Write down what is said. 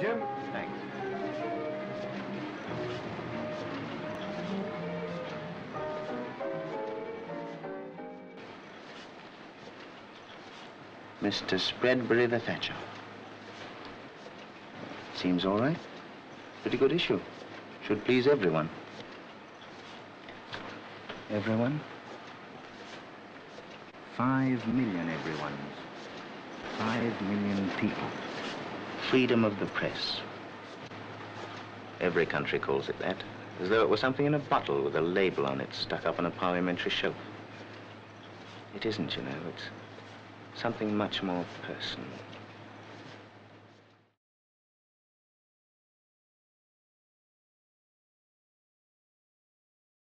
there, Jim. Thanks. Mr. Spreadbury the Thatcher. Seems all right. Pretty good issue. Should please everyone. Everyone? 5 million everyones. 5 million people. Freedom of the press. Every country calls it that, as though it were something in a bottle with a label on it stuck up on a parliamentary shelf. It isn't, you know. It's something much more personal.